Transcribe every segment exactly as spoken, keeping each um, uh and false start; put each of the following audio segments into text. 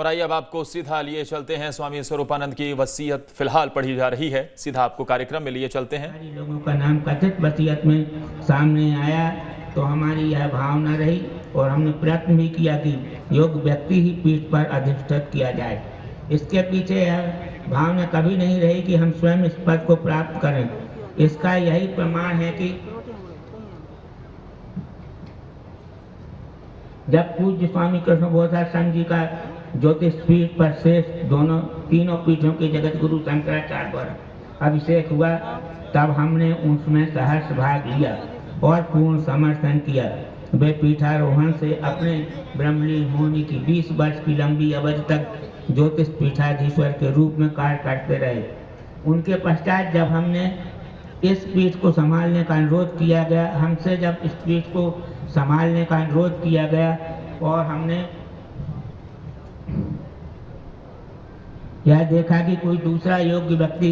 और आइए अब आपको सीधा लिए चलते हैं स्वामी स्वरूपानंद की वसीयत फिलहाल पढ़ी जा रही है। सीधा आपको कार्यक्रम में लिए चलते हैं। हमारे लोगों का नाम कथित वसीयत में सामने आया तो हमारी यह भावना रही और हमने प्रयत्न भी किया कि योग्य व्यक्ति ही पीठ पर अधिष्ठित किया जाए। इसके पीछे यह भावना कभी नहीं रही कि हम स्वयं इस पद को प्राप्त करें। इसका यही प्रमाण है कि जब पूज्य स्वामी कृष्ण बोधाश्रम जी का ज्योतिष पीठ पर श्रेष्ठ दोनों तीनों पीठों के जगत गुरु शंकराचार्य द्वारा अभिषेक हुआ तब हमने उसमें सहर्ष भाग लिया और पूर्ण समर्थन किया। वे पीठारोहण से अपने ब्रह्मलीन होने की बीस वर्ष की लंबी अवधि तक ज्योतिष पीठाधीश्वर के रूप में कार्य करते रहे। उनके पश्चात जब हमने इस पीठ को संभालने का अनुरोध किया गया हमसे जब इस पीठ को संभालने का अनुरोध किया गया और हमने यह देखा कि कोई दूसरा योग्य व्यक्ति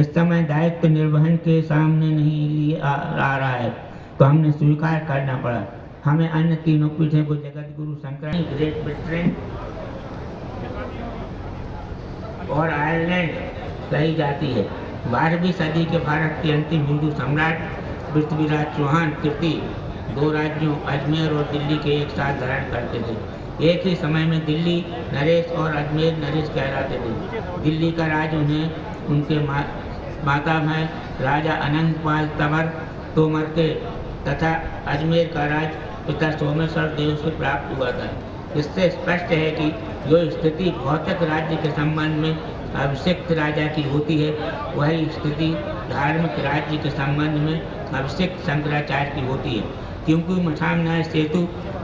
इस समय दायित्व निर्वहन के सामने नहीं लिए आ, आ रहा है तो हमने स्वीकार करना पड़ा। हमें अन्य तीनों पीठों को जगत गुरु शंकर ग्रेट ब्रिटेन और आयरलैंड कही जाती है। बारहवीं सदी के भारत के अंतिम हिंदू सम्राट पृथ्वीराज चौहान तृतीय दो राज्यों अजमेर और दिल्ली के एक साथ धारण करते थे। एक ही समय में दिल्ली नरेश और अजमेर नरेश कहलाते थे। दिल्ली का राज उन्हें उनके मा, माता में राजा अनंतपाल तंवर तोमर के तथा अजमेर का राज पिता सोमेश्वर देव से प्राप्त हुआ था। इससे स्पष्ट है कि जो स्थिति भौतिक राज्य के संबंध में अभिषिक्त राजा की होती है वही स्थिति धार्मिक राज्य के संबंध में अभिषिक्त शंकराचार्य की होती है, क्योंकि मठामन्याय सेतु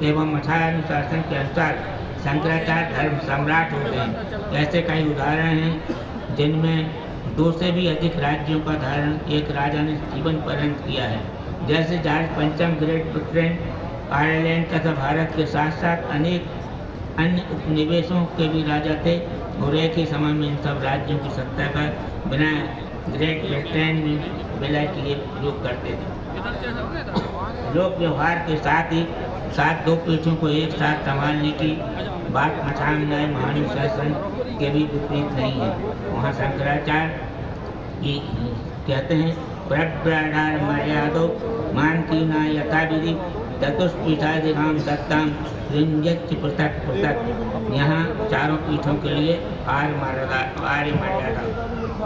एवं मठानुशासन के अनुसार शंकराचार्य धर्म सम्राट होते हैं। ऐसे कई उदाहरण हैं जिनमें दो से भी अधिक राज्यों का धारण एक राजा ने जीवन पर्यंत किया है, जैसे जॉर्ज पंचम ग्रेट ब्रिटेन आयरलैंड तथा भारत के साथ साथ अनेक अन्य उपनिवेशों के भी राजा थे और एक ही समय में इन सब राज्यों की सत्ता का बिना ग्रेट ब्रिटेन में विलय किए प्रयोग करते थे। लोक व्यवहार के साथ ही साथ दो पीठों को एक साथ संभालने की बात मठामन्याय महानुशासन के भी विपरीत नहीं है। वहाँ शंकराचार्य कहते हैं परब्रह्मांडार मर्यादो मान की ना यथाविधि चतुष्पीठाधिकाम सत्ताम लिंगच पृथक पृथक। यहाँ चारों पीठों के लिए आर्य मर्यादा आर्य मर्यादा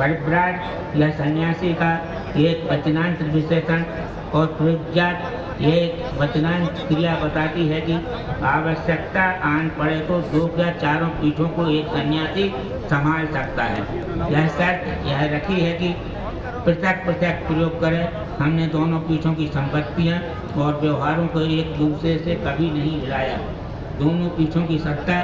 परिव्राट या सन्यासी का एक वचनांत विशेषण और प्रज्ञात एक वचनांत क्रिया बताती है कि आवश्यकता आन पड़े तो दो या चारों पीठों को एक सन्यासी संभाल सकता है। यह शर्त यह रखी है कि पृथक पृथक प्रयोग करें। हमने दोनों पीठों की संपत्तियां और व्यवहारों को एक दूसरे से कभी नहीं मिलाया। दोनों पीठों की सत्ता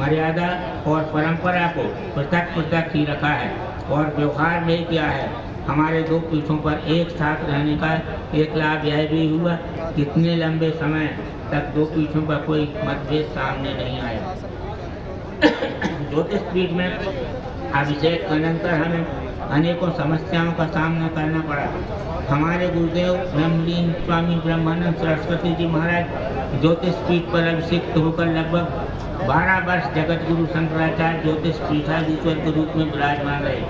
मर्यादा और परंपरा को पृथक पृथक ही रखा है और व्यवहार में किया है। हमारे दो पीठों पर एक साथ रहने का एक लाभ यह भी हुआ कितने लंबे समय तक दो पीठों पर कोई मतभेद सामने नहीं आया। ज्योतिष पीठ में अभिषेक के अनंतर हमें अनेकों समस्याओं का सामना करना पड़ा। हमारे गुरुदेव ब्रह्मलीन स्वामी ब्रह्मानंद सरस्वती जी महाराज ज्योतिष पीठ पर अभिषिक्त होकर लगभग बारह वर्ष जगत गुरु शंकराचार्य ज्योतिष पीठाधीश्वर के रूप में विराजमान रहे,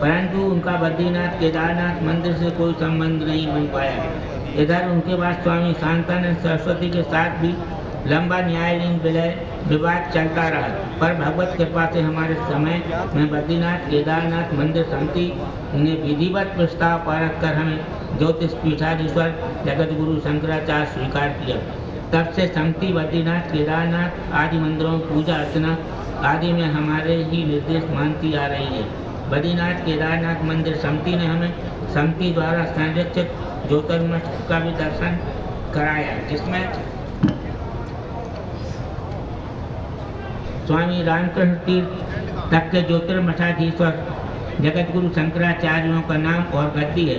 परंतु उनका बद्रीनाथ केदारनाथ मंदिर से कोई संबंध नहीं बन पाया। इधर उनके बाद स्वामी शांतन सरस्वती के साथ भी लंबा न्यायालयीन विलय विवाद चलता रहा, पर भगवत कृपा से हमारे समय में बद्रीनाथ केदारनाथ मंदिर समिति ने विधिवत प्रस्ताव पारित कर हमें ज्योतिष पीठाधीश्वर जगत गुरु शंकराचार्य स्वीकार किया। तब से समिति बद्रीनाथ केदारनाथ आदि मंदिरों में पूजा अर्चना आदि में हमारे ही निर्देश मानती आ रही है। बद्रीनाथ केदारनाथ मंदिर समिति ने हमें समिति द्वारा संरक्षित ज्योतिर्मठ का भी दर्शन कराया, जिसमें स्वामी रामकृष्ण तीर्थ तक के ज्योतिर्मठाधीश्वर जगत गुरु शंकराचार्यों का नाम और गद्दी है।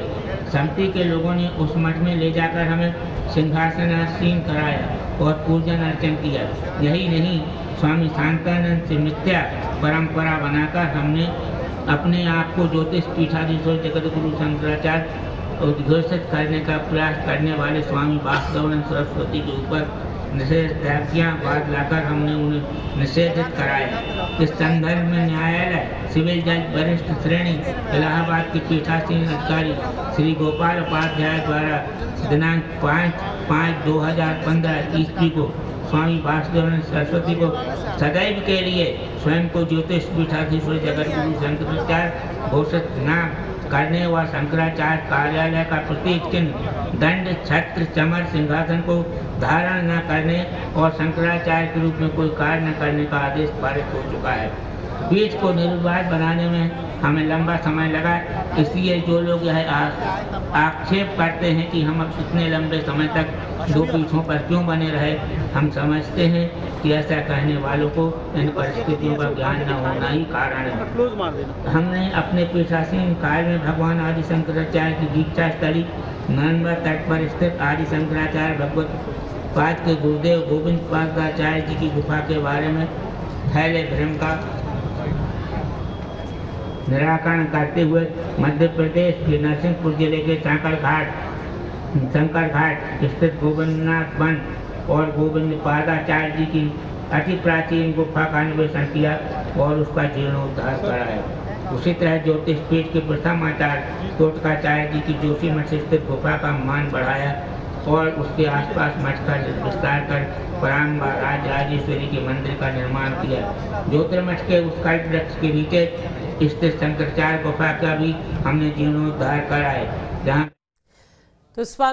समिति के लोगों ने उस मठ में ले जाकर हमें सिंहासनासीन कराया और पूजन अर्चन किया। यही नहीं, स्वामी शांतानंद से मिथ्या परंपरा बनाकर हमने अपने आप को ज्योतिष पीठाधीश्वर जगत गुरु शंकराचार्य उद्घोषित करने का प्रयास करने वाले स्वामी भास्कर सरस्वती के ऊपर निषेधाज्ञा बाद लाकर हमने उन्हें निषेधित कराया। इस संदर्भ में न्यायालय सिविल जज वरिष्ठ श्रेणी इलाहाबाद के पीठासीन अधिकारी श्री गोपाल उपाध्याय द्वारा दिनांक पाँच पाँच दो हजार पंद्रह ईस्वी को स्वामी भास्कर सरस्वती को सदैव के लिए स्वयं को ज्योतिष पीठाधीश्वर जगत गुरु शंकराचार्य घोषित न करने व शंकराचार्य कार्यालय का प्रतीक चिन्ह दंड छत्र चमर सिंहासन को धारण न करने और शंकराचार्य के रूप में कोई कार्य न करने का आदेश पारित हो चुका है। पीठ को निर्विवाद बनाने में हमें लंबा समय लगा, इसलिए जो लोग यह आक्षेप करते हैं कि हम इतने लंबे समय तक दो पीठों पर क्यों बने रहे, हम समझते हैं कि ऐसा कहने वालों को इन परिस्थितियों का ज्ञान न होना ही कारण है। हमने अपने पीठासीन काल में भगवान आदिशंकराचार्य की दीक्षा स्थली नर्मदा तट पर स्थित आदिशंकराचार्य भगवत पाद के गुरुदेव गोविंद पद्धाचार्य जी की गुफा के बारे में फैले भ्रम का निराकरण करते हुए मध्य प्रदेश के नरसिंहपुर जिले के शंकर घाट शंकर घाट स्थित गोविंदनाथ वन और गोविंद पद्धाचार्य जी की अति प्राचीन गुफा का अन्वेषण किया और उसका जीर्णोद्धार कराया। उसी तरह ज्योतिष पीठ के प्रथम आचार्य टोटकाचार्य जी की ज्योतिमठ स्थित गुफा का मान बढ़ाया और उसके आसपास मठ का विस्तार कर परांबा राजराजेश्वरी के मंदिर का निर्माण किया। ज्योतिर्मठ के उत्कल्प वृक्ष के नीचे स्थित शंकराचार्य गुफा का भी हमने जीर्णोद्धार कराए। जहाँ तो